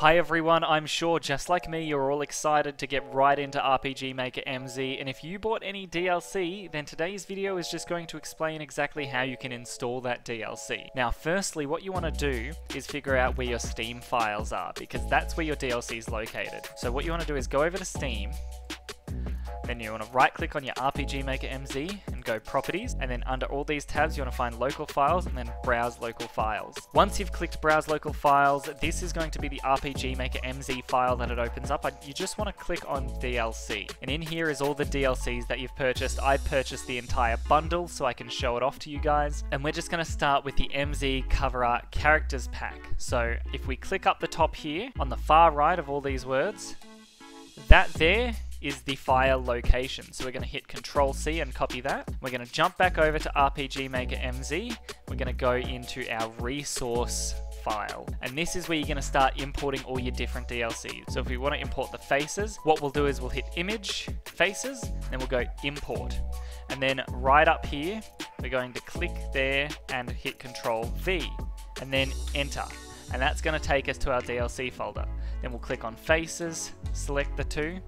Hi everyone, I'm sure just like me you're all excited to get right into RPG Maker MZ, and if you bought any DLC, then today's video is just going to explain exactly how you can install that DLC. Now firstly, what you want to do is figure out where your Steam files are, because that's where your DLC is located. So what you want to do is go over to Steam, then you want to right click on your RPG Maker MZ and go Properties, and then under all these tabs you want to find Local Files and then Browse Local Files. Once you've clicked Browse Local Files, this is going to be the RPG Maker MZ file that it opens up. You just want to click on DLC, and in here is all the DLCs that you've purchased. I purchased the entire bundle so I can show it off to you guys, and we're just going to start with the MZ Cover Art Characters Pack. So if we click up the top here on the far right of all these words, that there is the file location. So we're going to hit Control-C and copy that. We're going to jump back over to RPG Maker MZ. We're going to go into our resource file, and this is where you're going to start importing all your different DLCs. So if we want to import the faces, what we'll do is we'll hit Image, Faces, then we'll go Import. And then right up here, we're going to click there and hit Control-V and then Enter. And that's going to take us to our DLC folder. Then we'll click on Faces, select the two,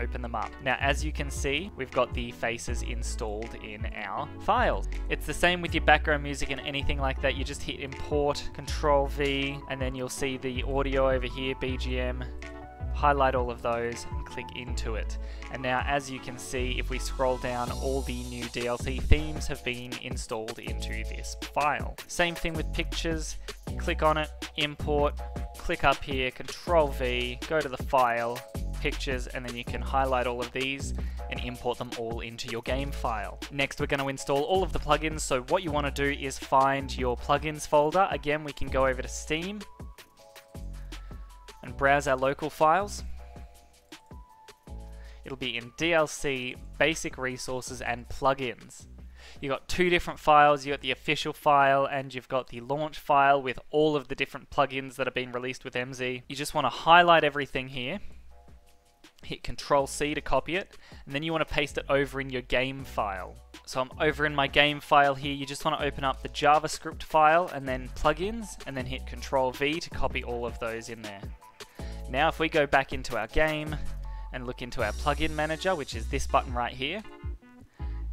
open them up. Now as you can see, we've got the faces installed in our files. It's the same with your background music and anything like that. You just hit Import, Control V, and then you'll see the audio over here, BGM, highlight all of those and click into it. And now as you can see, if we scroll down, all the new DLC themes have been installed into this file. Same thing with pictures. Click on it, import, click up here, Control V, go to the file, pictures, and then you can highlight all of these and import them all into your game file. Next, we're going to install all of the plugins. So what you want to do is find your plugins folder. Again, we can go over to Steam and browse our local files. It'll be in DLC, basic resources and plugins. You've got two different files. You've got the official file and you've got the launch file with all of the different plugins that have been released with MZ. You just want to highlight everything here. Hit Control-C to copy it, and then you want to paste it over in your game file. So I'm over in my game file here. You just want to open up the JavaScript file and then plugins, and then hit Control-V to copy all of those in there. Now if we go back into our game and look into our plugin manager, which is this button right here,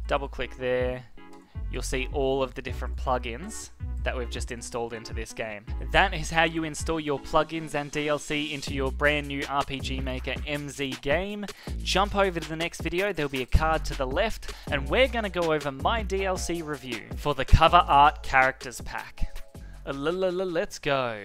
double click there, you'll see all of the different plugins that we've just installed into this game. That is how you install your plugins and DLC into your brand new RPG Maker MZ game. Jump over to the next video, there'll be a card to the left, and we're going to go over my DLC review for the Cover Art Characters Pack. Let's go.